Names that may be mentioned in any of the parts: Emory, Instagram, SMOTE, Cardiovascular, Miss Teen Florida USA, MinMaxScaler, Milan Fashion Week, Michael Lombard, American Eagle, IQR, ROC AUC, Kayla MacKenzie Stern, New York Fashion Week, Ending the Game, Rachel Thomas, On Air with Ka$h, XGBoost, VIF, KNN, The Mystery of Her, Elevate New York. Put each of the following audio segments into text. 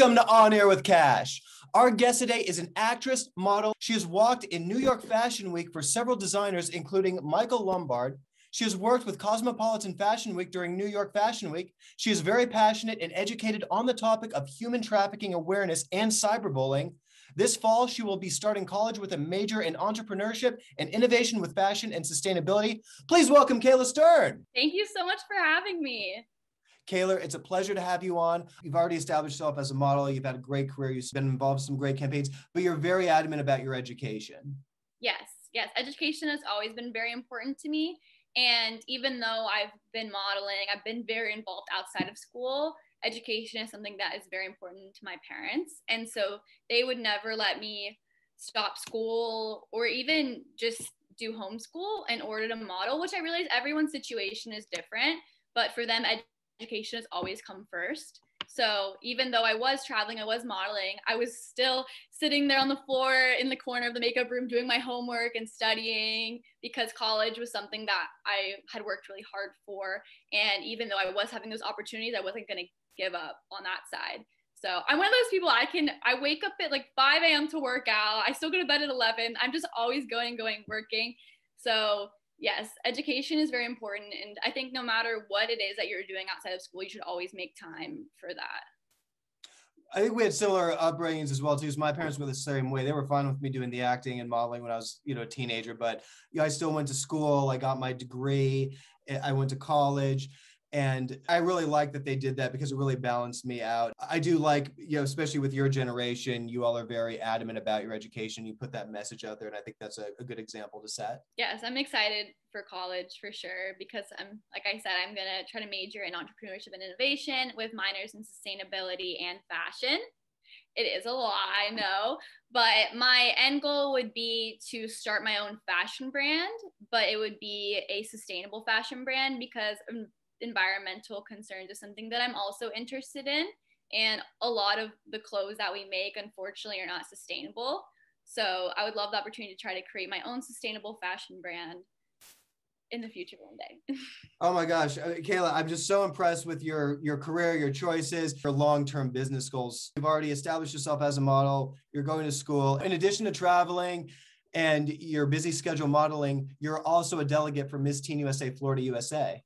Welcome to On Air with Cash. Our guest today is an actress, model. She has walked in New York Fashion Week for several designers, including Michael Lombard. She has worked with Cosmopolitan Fashion Week during New York Fashion Week. She is very passionate and educated on the topic of human trafficking awareness and cyberbullying. This fall, she will be starting college with a major in entrepreneurship and innovation with fashion and sustainability. Please welcome Kayla Stern. Thank you so much for having me. Kayla, it's a pleasure to have you on. You've already established yourself as a model. You've had a great career. You've been involved in some great campaigns, but you're very adamant about your education. Yes. Education has always been very important to me. And even though I've been modeling, I've been very involved outside of school, education is something that is very important to my parents. And so they would never let me stop school or even just do homeschool in order to model, which I realize everyone's situation is different, but for them, education has always come first. So even though I was traveling, I was modeling, I was still sitting there on the floor in the corner of the makeup room doing my homework and studying, because college was something that I had worked really hard for. And even though I was having those opportunities, I wasn't going to give up on that side. So I'm one of those people, I wake up at like 5 a.m. to work out. I still go to bed at 11. I'm just always going, working. So yes, education is very important. And I think no matter what it is that you're doing outside of school, you should always make time for that. I think we had similar upbringings as well too. So my parents were the same way. They were fine with me doing the acting and modeling when I was, a teenager, but I still went to school. I got my degree. I went to college. And I really like that they did that because it really balanced me out. I do like, especially with your generation, you all are very adamant about your education. You put that message out there. And I think that's a good example to set. Yes, I'm excited for college for sure, because like I said, I'm going to try to major in entrepreneurship and innovation with minors in sustainability and fashion. It is a lot, I know, but my end goal would be to start my own fashion brand, but it would be a sustainable fashion brand, because environmental concerns is something that I'm also interested in. And a lot of the clothes that we make, unfortunately, are not sustainable. So I would love the opportunity to try to create my own sustainable fashion brand in the future one day. Oh my gosh, Kayla, I'm just so impressed with your career, your choices, your long-term business goals. You've already established yourself as a model. You're going to school. In addition to traveling and your busy schedule modeling, you're also a delegate for Miss Teen USA, Florida USA.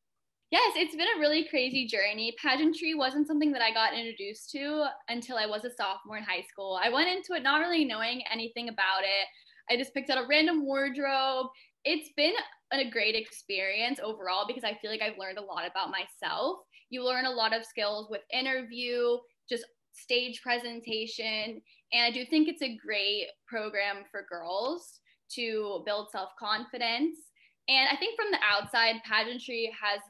Yes, it's been a really crazy journey. Pageantry wasn't something that I got introduced to until I was a sophomore in high school. I went into it not really knowing anything about it. I just picked out a random wardrobe. It's been a great experience overall, because I feel like I've learned a lot about myself. You learn a lot of skills with interview, just stage presentation. And I do think it's a great program for girls to build self-confidence. And I think from the outside, pageantry has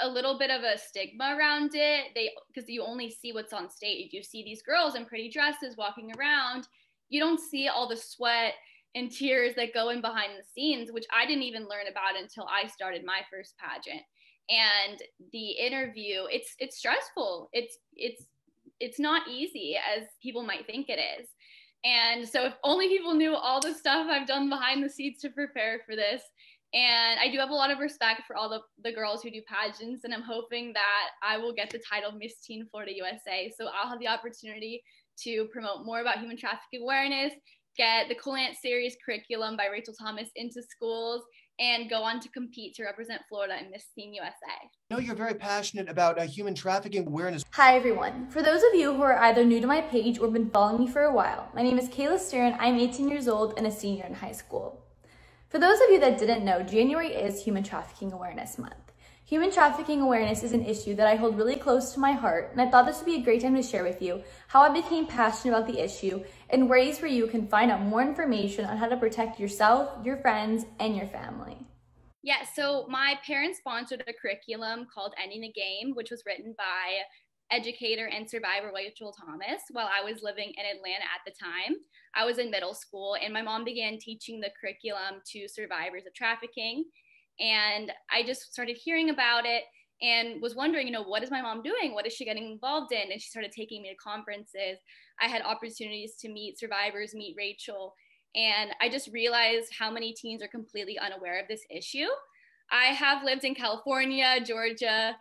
a little bit of a stigma around it, because you only see what's on stage. You see these girls in pretty dresses walking around. You don't see all the sweat and tears that go in behind the scenes, which I didn't even learn about until I started my first pageant. And the interview, it's stressful. It's not easy as people might think it is. And so if only people knew all the stuff I've done behind the scenes to prepare for this. And I do have a lot of respect for all the girls who do pageants, and I'm hoping that I will get the title Miss Teen Florida USA. So I'll have the opportunity to promote more about human trafficking awareness, get the Cool Aunt series curriculum by Rachel Thomas into schools, and go on to compete to represent Florida in Miss Teen USA. I know you're very passionate about human trafficking awareness. Hi everyone. For those of you who are either new to my page or been following me for a while, my name is Kayla Stern. I'm 18 years old and a senior in high school. For those of you that didn't know, January is Human Trafficking Awareness Month. Human trafficking awareness is an issue that I hold really close to my heart, and I thought this would be a great time to share with you how I became passionate about the issue and ways where you can find out more information on how to protect yourself, your friends, and your family. Yeah, so my parents sponsored a curriculum called Ending the Game, which was written by educator and survivor Rachel Thomas while I was living in Atlanta at the time. I was in middle school, and my mom began teaching the curriculum to survivors of trafficking. And I just started hearing about it and was wondering, what is my mom doing? What is she getting involved in? And she started taking me to conferences. I had opportunities to meet survivors, meet Rachel. And I just realized how many teens are completely unaware of this issue. I have lived in California, Georgia,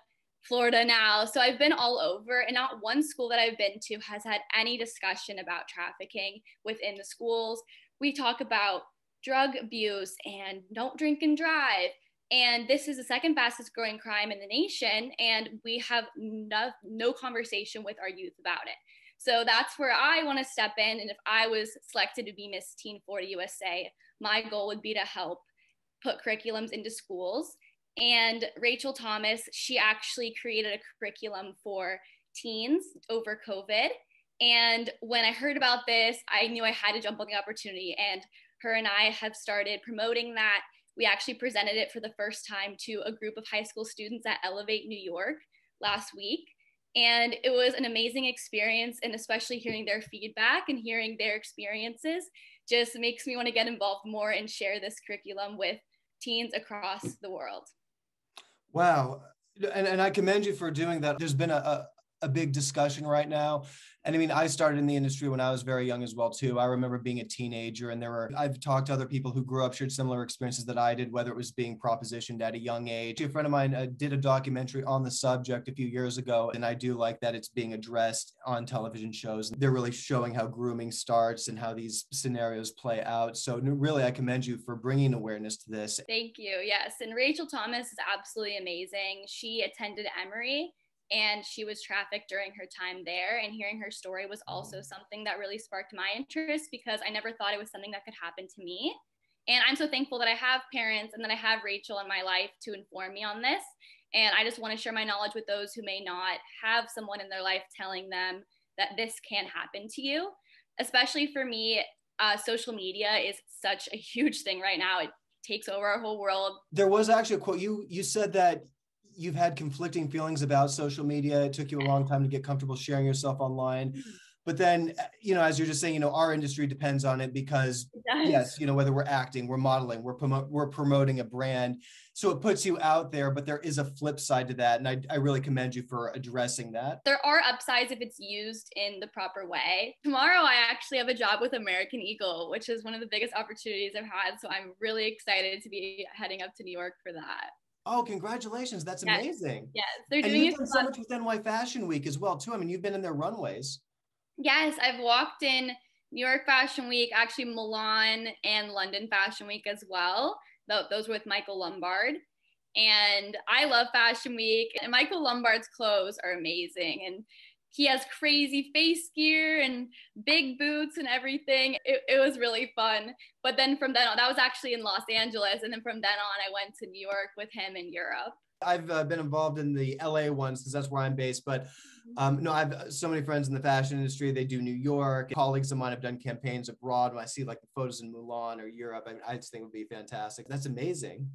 Florida now. So I've been all over, and not one school that I've been to has had any discussion about trafficking within the schools. We talk about drug abuse and don't drink and drive. And this is the second fastest growing crime in the nation, and we have no conversation with our youth about it. So that's where I want to step in. And if I was selected to be Miss Teen Florida USA, my goal would be to help put curriculums into schools. And Rachel Thomas, she actually created a curriculum for teens over COVID. And when I heard about this, I knew I had to jump on the opportunity. And her and I have started promoting that. We actually presented it for the first time to a group of high school students at Elevate New York last week. And it was an amazing experience, and especially hearing their feedback and hearing their experiences just makes me want to get involved more and share this curriculum with teens across the world. Wow. And I commend you for doing that. There's been a big discussion right now. And I mean, I started in the industry when I was very young as well too. I remember being a teenager, and I've talked to other people who grew up, shared similar experiences that I did, whether it was being propositioned at a young age. A friend of mine did a documentary on the subject a few years ago, and I do like that it's being addressed on television shows. They're really showing how grooming starts and how these scenarios play out. So really, I commend you for bringing awareness to this. Thank you. Yes. And Rachel Thomas is absolutely amazing. She attended Emory, and she was trafficked during her time there. And hearing her story was also something that really sparked my interest, because I never thought it was something that could happen to me. And I'm so thankful that I have parents and that I have Rachel in my life to inform me on this. And I just want to share my knowledge with those who may not have someone in their life telling them that this can happen to you. Especially for me, social media is such a huge thing right now. It takes over our whole world. There was actually a quote, you said that you've had conflicting feelings about social media. It took you a long time to get comfortable sharing yourself online. But then, as you're just saying, our industry depends on it because yes, whether we're acting, we're modeling, we're promoting a brand. So it puts you out there, but there is a flip side to that. And I really commend you for addressing that. There are upsides if it's used in the proper way. Tomorrow, I actually have a job with American Eagle, which is one of the biggest opportunities I've had. So I'm really excited to be heading up to New York for that. Oh, congratulations. That's amazing. Yes. They're doing and you've done so much with NY Fashion Week as well, too. I mean, you've been in their runways. Yes, I've walked in New York Fashion Week, actually Milan and London Fashion Week as well. Those were with Michael Lombard. And I love Fashion Week. And Michael Lombard's clothes are amazing. And he has crazy face gear and big boots and everything. It was really fun. But then from then on, that was actually in Los Angeles. And then from then on, I went to New York with him in Europe. I've been involved in the LA ones because that's where I'm based. But I have so many friends in the fashion industry. They do New York. Colleagues of mine have done campaigns abroad. When I see like the photos in Milan or Europe, I just think it would be fantastic. That's amazing.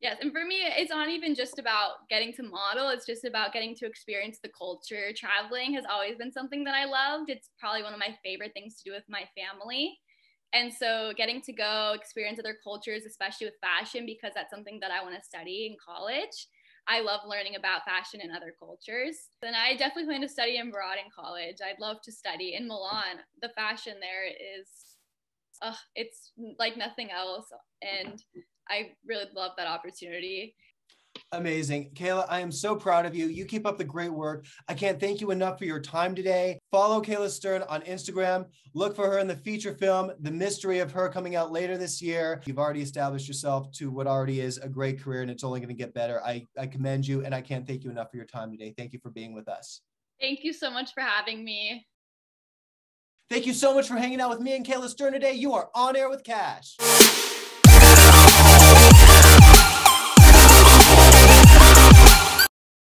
Yes, and for me, it's not even just about getting to model, it's just about getting to experience the culture. Traveling has always been something that I loved. It's probably one of my favorite things to do with my family. And so getting to go experience other cultures, especially with fashion, because that's something that I want to study in college. I love learning about fashion and other cultures. And I definitely plan to study abroad in college. I'd love to study in Milan. The fashion there is, it's like nothing else. And I really love that opportunity. Amazing. Kayla, I am so proud of you. You keep up the great work. I can't thank you enough for your time today. Follow Kayla Stern on Instagram. Look for her in the feature film, The Mystery of Her, coming out later this year. You've already established yourself to what already is a great career, and it's only going to get better. I commend you, and I can't thank you enough for your time today. Thank you for being with us. Thank you so much for having me. Thank you so much for hanging out with me and Kayla Stern today. You are on air with Cash.